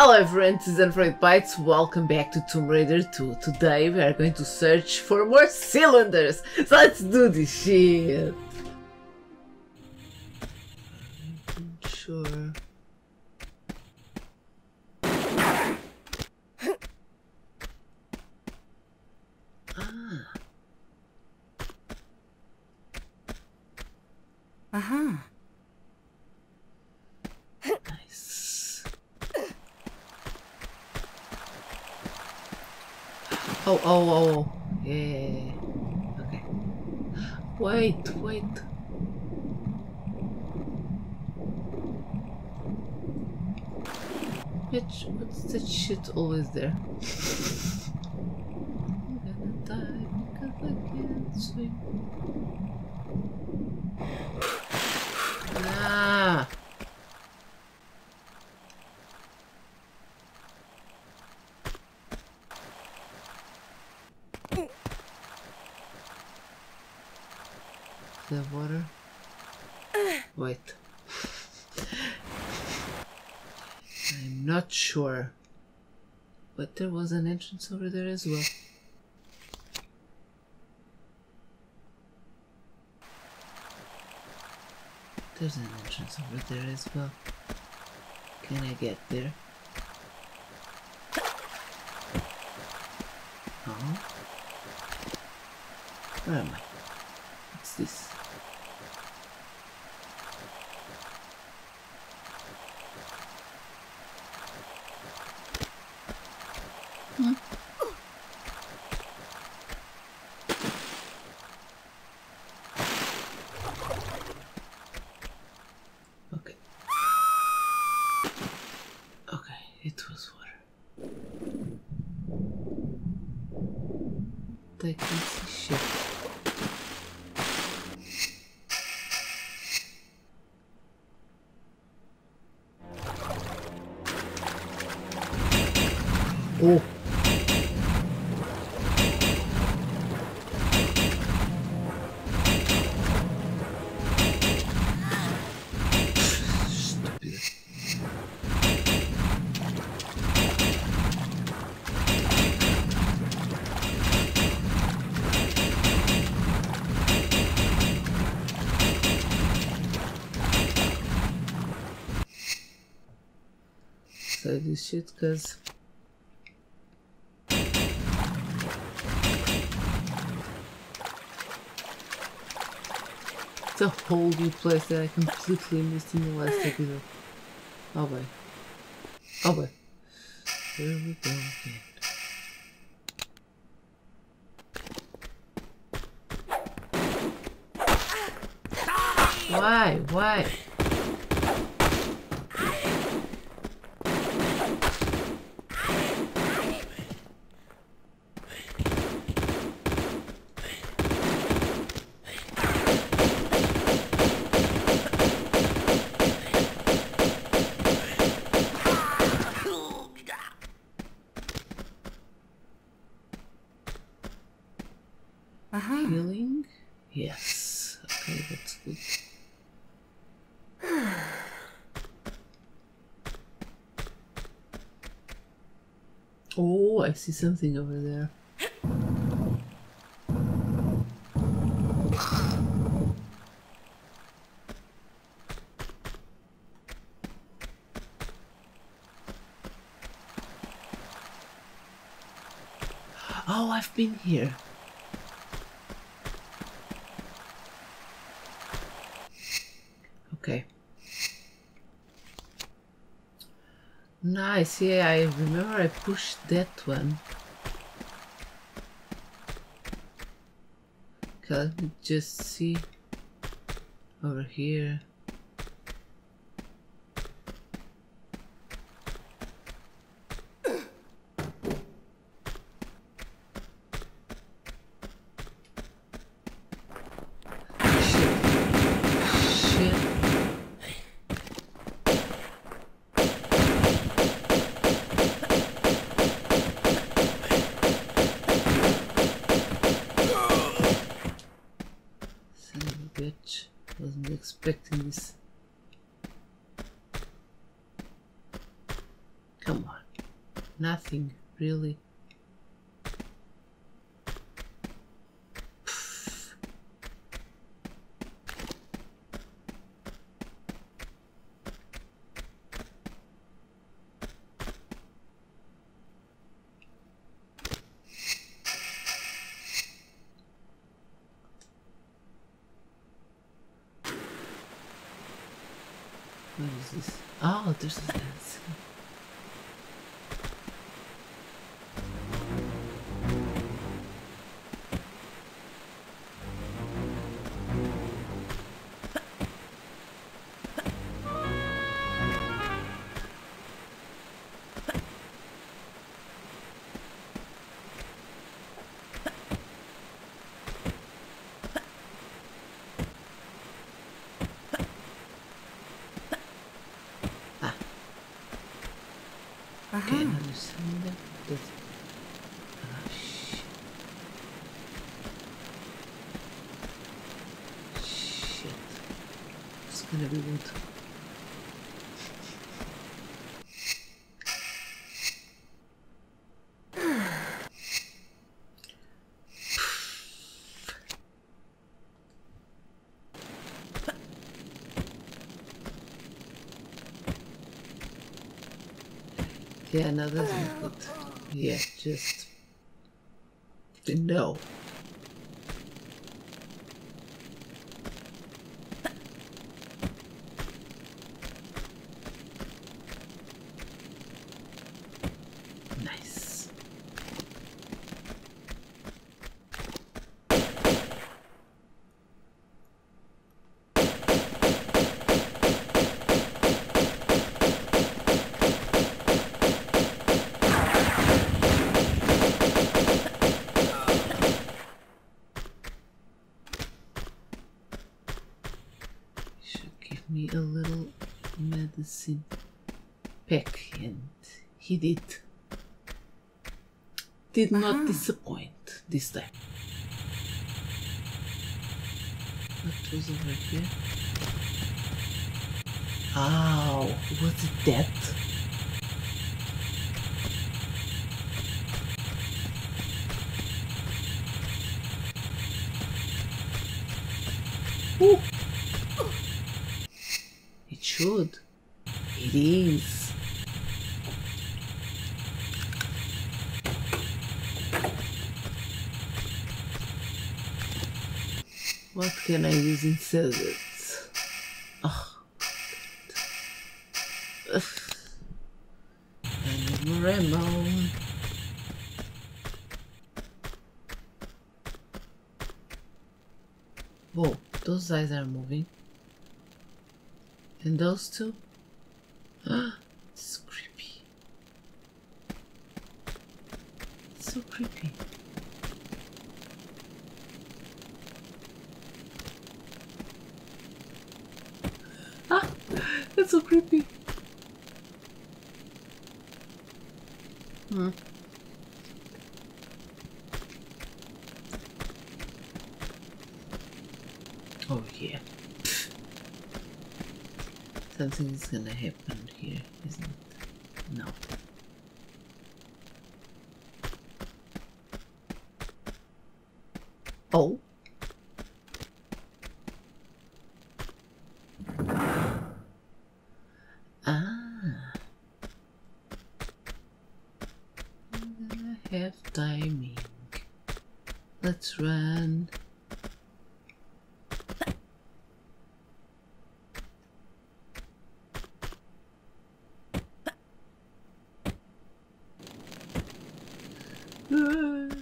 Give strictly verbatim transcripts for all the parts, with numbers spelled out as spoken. Hello everyone, this is eight bites, welcome back to Tomb Raider two. Today we are going to search for more cylinders, so let's do this shit! I'm sure... Ah. Uh-huh. Oh, oh, oh, yeah, okay. Wait, wait. Bitch, what's that shit always there? I'm gonna die because I can't swim. Ah! The water. Wait. I'm not sure. But there was an entrance over there as well. There's an entrance over there as well. Can I get there? Oh. Where am I? What's this? Hmm. Okay. Okay, it was water. They can see shit. Oh. So this shit cause it's a whole new place that I completely missed in the last episode. Oh boy. Oh boy. Here we go again. Why? Why? Healing? Yes. Okay, that's good. Oh, I see something over there. Oh, I've been here. Okay. Nice, yeah, I remember I pushed that one. Okay, let me just see over here. Bitch, wasn't expecting this. Come on. Nothing, really. What is this? Oh, there's a dance. I can't understand that. That's... Oh, shit. Shit. It's gonna be good. Yeah, no, that's not good. Yeah, just... No. Nice. Me a little medicine pack, and he did did uh-huh. not disappoint this time. What was over here? Ow, was it that? Ooh. Should. It is. What can I use instead of it? Oh, God. Ugh. I need more ammo. Whoa, those eyes are moving. And those two? Ah, it's so creepy. It's so creepy. Ah, that's so creepy. Hmm. Oh yeah. Something is gonna happen here, isn't it? No. Oh. Ah. I'm gonna have timing. Let's run. Good. It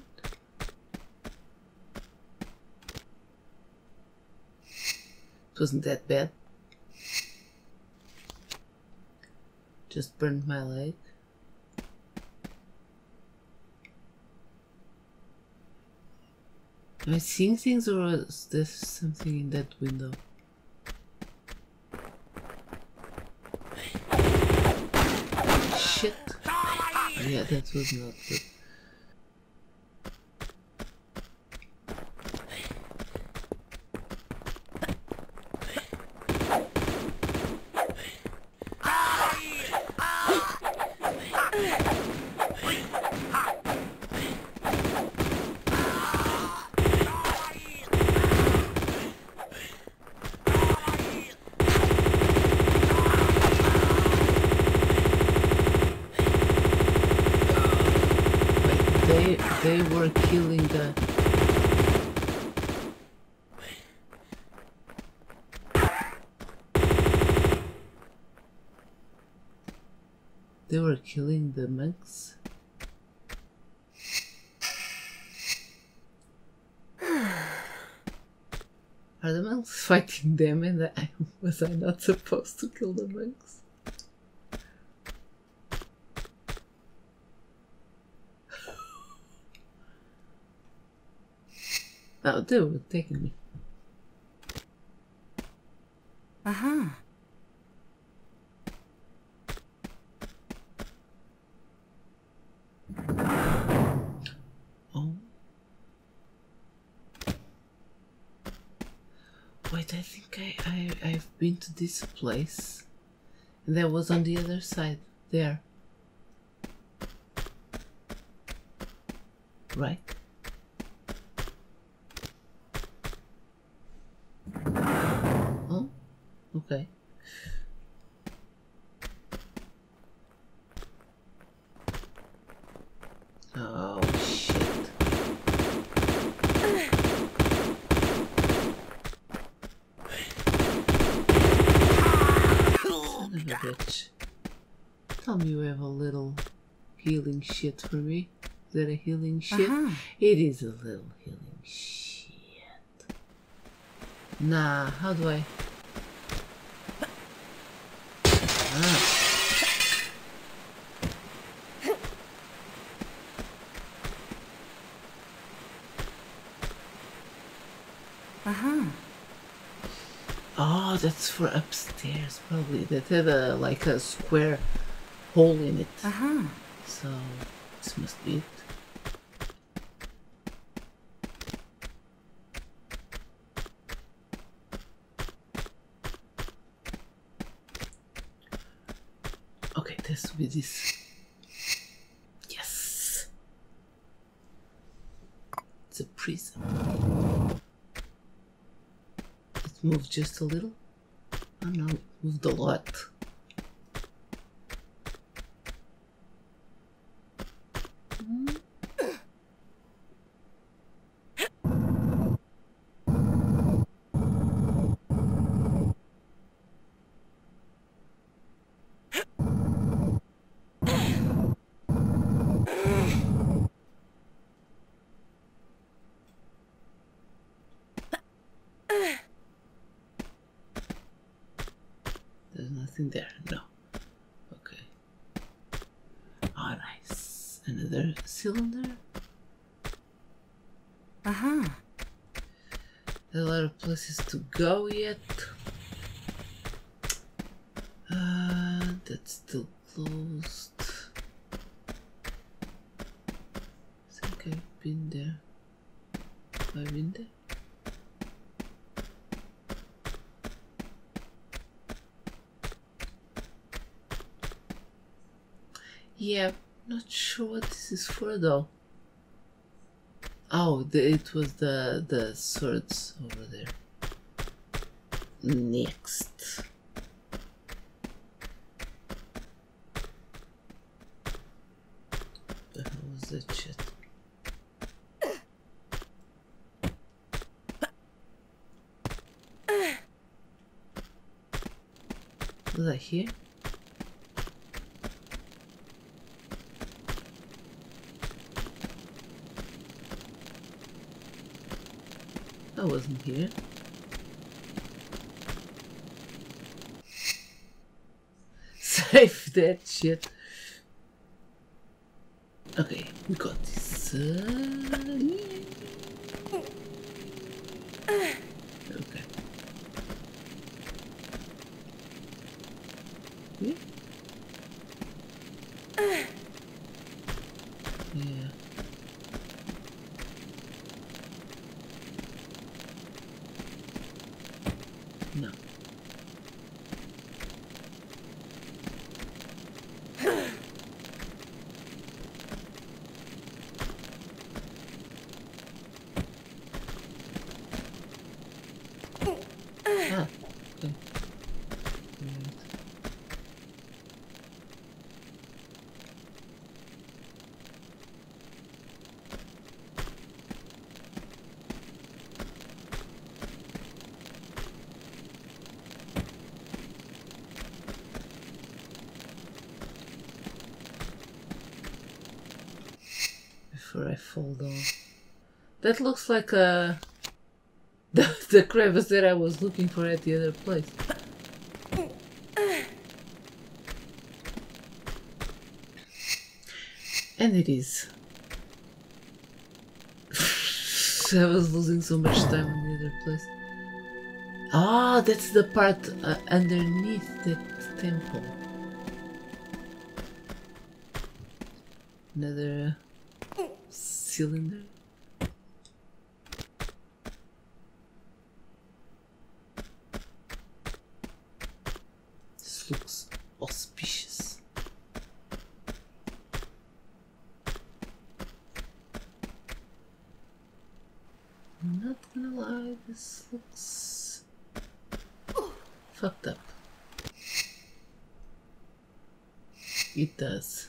wasn't that bad. Just burned my leg. Am I seeing things, or is there something in that window? Shit. Yeah, that was not good. Ah! they they were killing the They were killing the mechs. Are the monks fighting them, and I, was I not supposed to kill the monks? Oh, they were taking me. Uh-huh. I think I, I, I've been to this place, and that was on the other side, there. Right? Oh, okay. Oh, shit. Bitch. Tell me you have a little healing shit for me. Is that a healing shit? Uh-huh. It is a little healing shit. Nah, how do I? Ah. Uh-huh. Oh, that's for upstairs, probably. That had a like a square hole in it. Uh huh. So this must be it. Okay, this will be this. Yes, it's a prism. Moved just a little. Oh no, it moved a lot. Nothing there, no. Okay. Oh, nice. Another cylinder. Uh huh. A lot of places to go yet. Uh, that's still closed. I think I've been there. Have I been there? Yeah, not sure what this is for though. Oh, the, it was the the swords over there. Next. The hell was that shit? Was I here? I wasn't here. Save that shit. Okay, we got this. Uh, okay. Yeah. Yeah. No. Ah, okay. Right. for a folder. That looks like a the, the crevice that I was looking for at the other place. And it is. I was losing so much time on the other place. Ah, that's the part uh, underneath that temple. Another uh, cylinder. This looks auspicious. I'm not gonna lie, this looks fucked up. It does.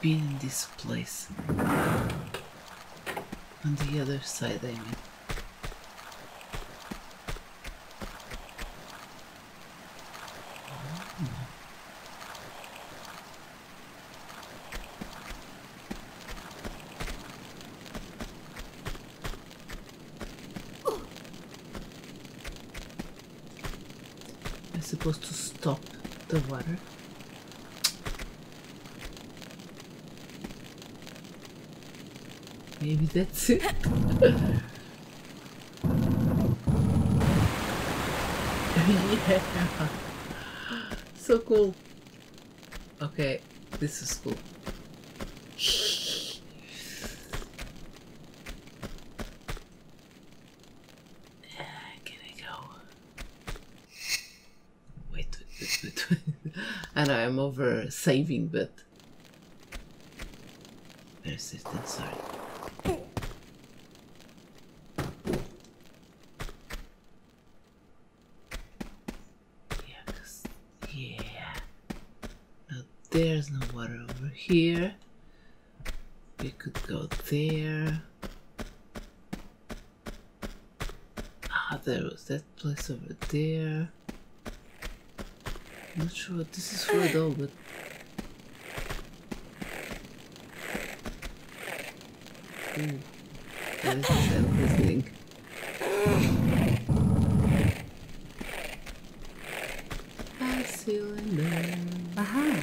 Been in this place on the other side, I mean. Oh. I'm supposed to stop the water. Maybe that's it. Yeah. So cool. Okay, this is cool. Uh, can I go? Wait, wait, wait, wait. I know I'm over saving, but there's it, I'm sorry. There's no water over here. We could go there. Ah, there was that place over there. Not sure what this is for though, but ooh, that is interesting. I see you in there. Aha.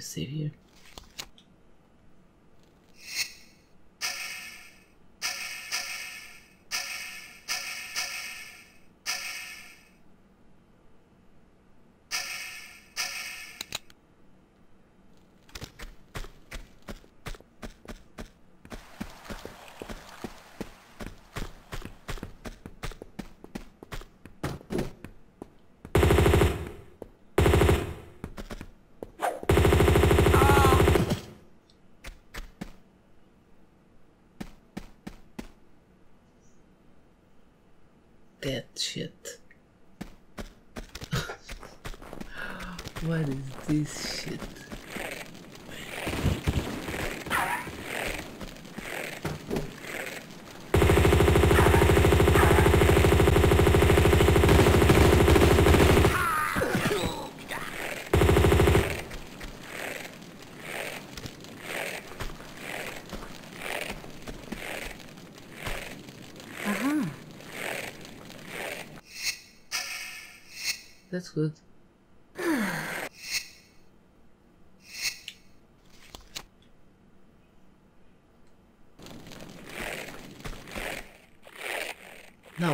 Save here. That shit. What is this shit? That's good. Now,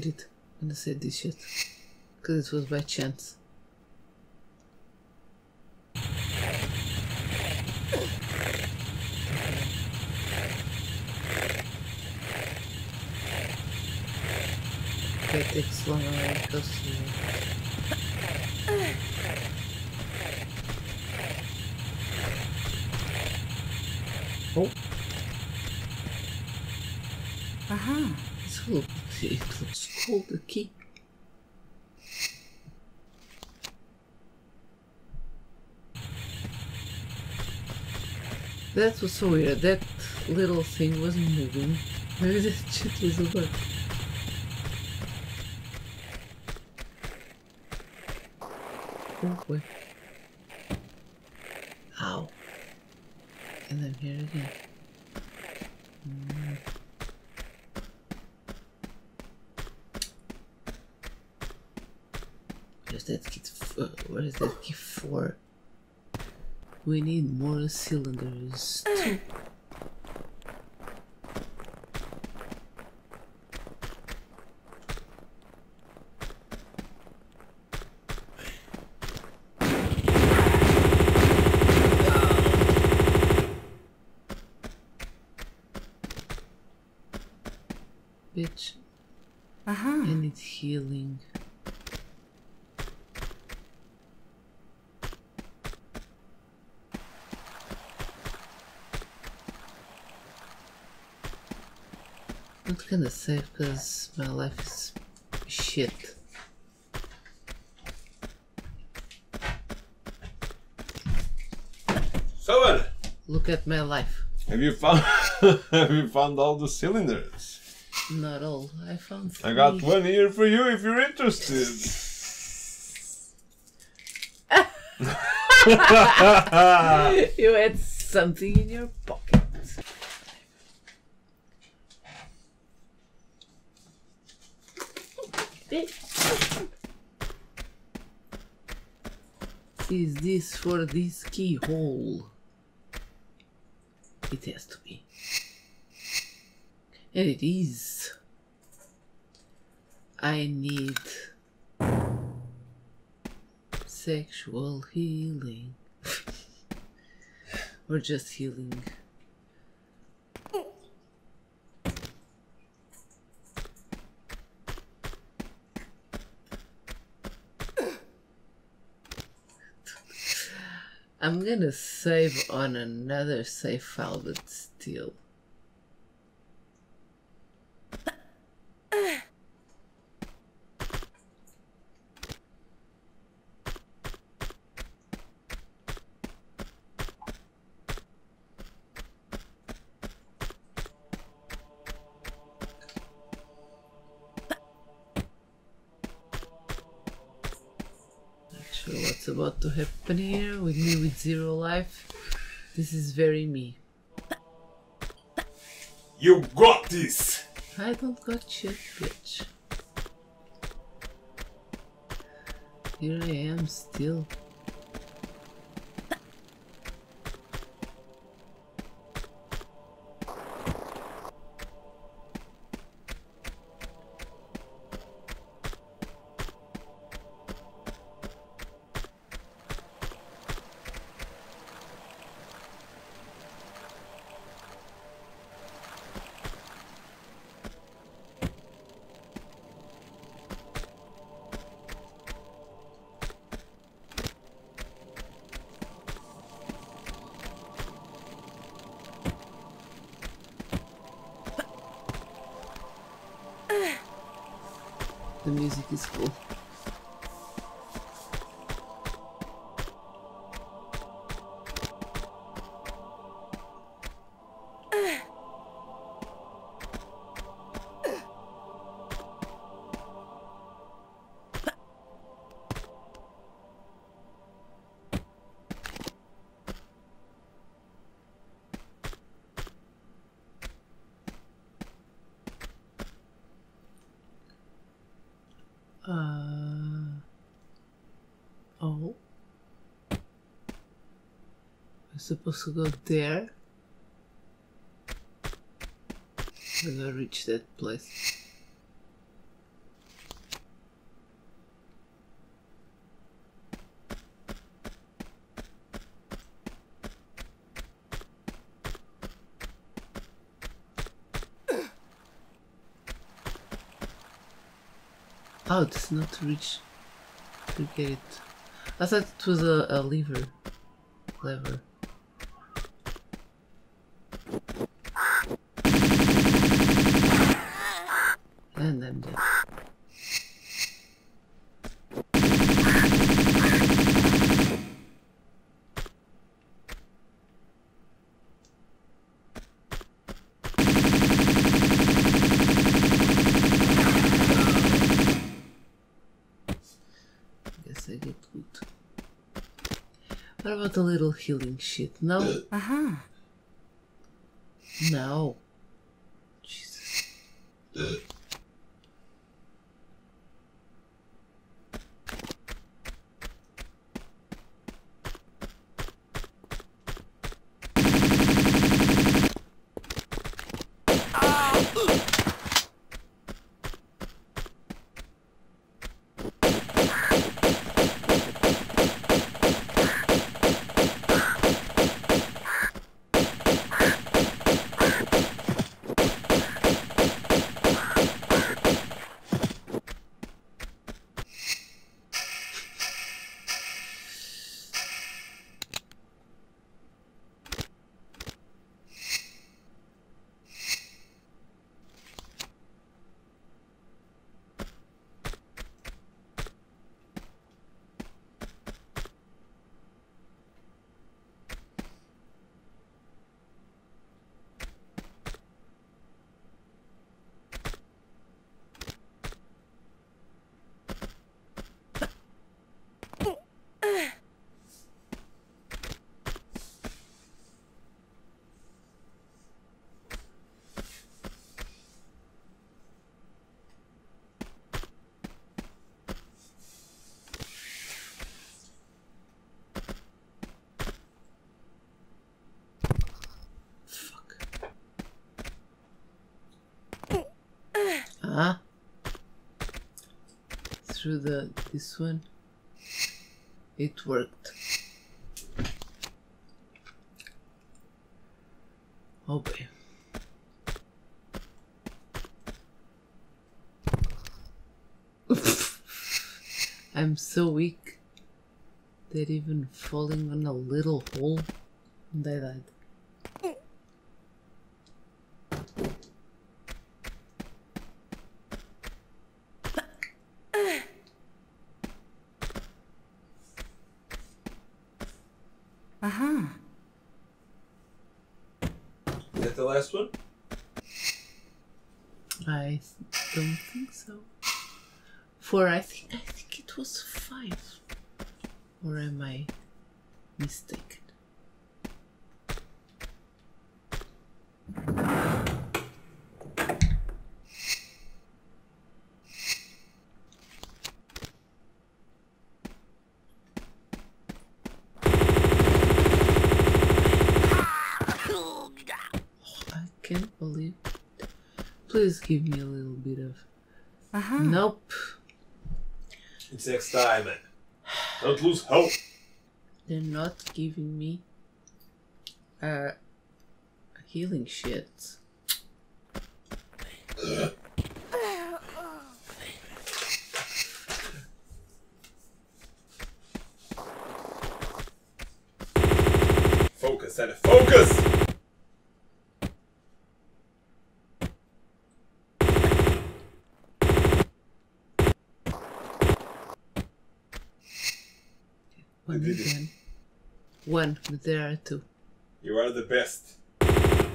did it when I said this shit, because it was by chance. It takes longer because you... Oh! Aha! This will, it looks called a key. That was so weird. That little thing wasn't moving. Maybe that shit was a bug. With. Ow. And I'm here again. Mm. Where's that key for? Where is that key for? We need more cylinders too. Healing. I'm not gonna save because my life is shit. Someone! Look at my life. Have you found have you found all the cylinders? Not all. I found three. I got one here for you if you're interested. You had something in your pocket. Is this for this keyhole? It has to be. And it is. I need sexual healing. Or just healing. I'm gonna save on another save file, but still. What's about to happen here with me with zero life? This is very me. You got this! I don't got shit, bitch. Here I am still. The music is cool. Uh oh, I'm supposed to go there when I reach that place. Oh, it's not reach to get it. I thought it was a, a lever. Lever. And I'm dead. A little healing shit. No. Uh-huh. No. Jesus. Huh? Through the this one, it worked. Oh boy. I'm so weak that even falling on a little hole, and I died. Or I think I think it was five, or am I mistaken? Oh, I can't believe it. Please give me a little bit of. Uh-huh. Nope. It's next time. Don't lose hope. They're not giving me uh, healing shit. Uh. Focus, Anna, focus! One. One, but there are two. You are the best. Another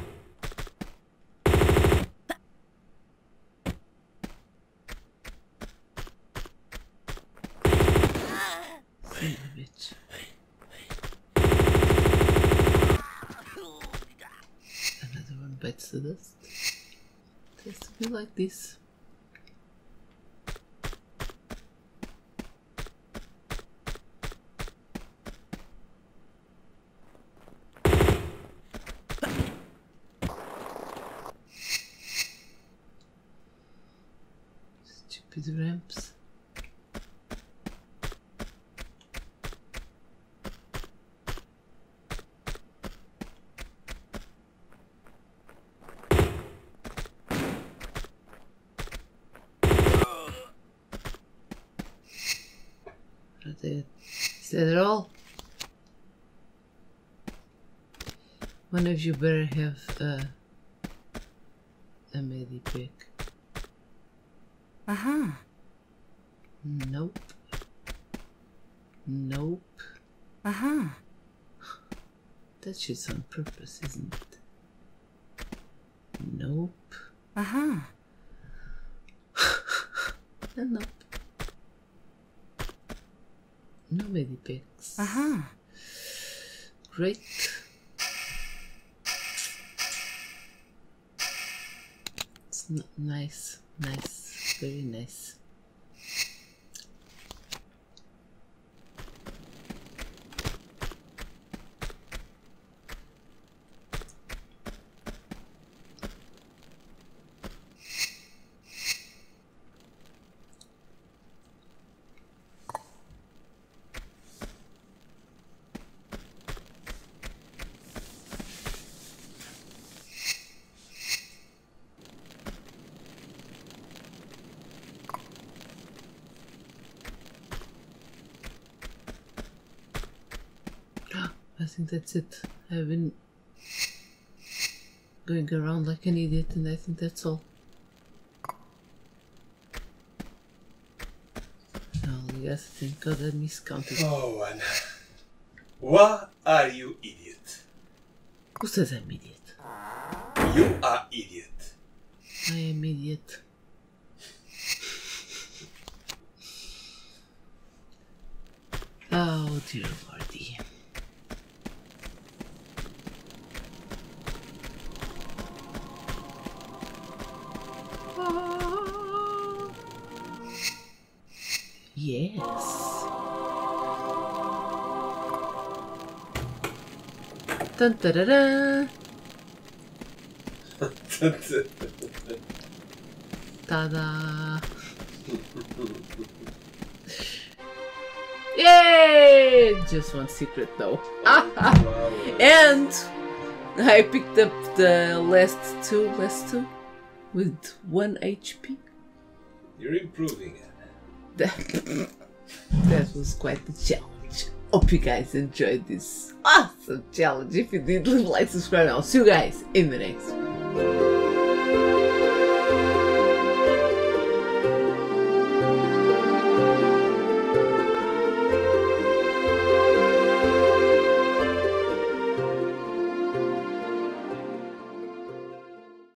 one bites the dust. It has to be like this. Ramps. at all. One of you better have a, a medipack. Uh-huh. Nope. Nope. Uh-huh. That shit's on purpose, isn't it? Nope. Uh-huh. And nope. No medipacks. Uh-huh. Great. It's not nice. Nice. Very nice. I think that's it. I've been going around like an idiot, and I think that's all. Oh, yes, thank God I miscounted. Oh, Anna. Why are you idiot? Who says I'm idiot? You are idiot. I am idiot. Oh, dear Lordy. Yes. Dun da da da. Ta da. Yay! Just one secret though. And I picked up the last two, last two, with one H P. You're improving it. That was quite a challenge. Hope you guys enjoyed this awesome challenge. If you did, leave a like, subscribe, and I'll see you guys in the next one.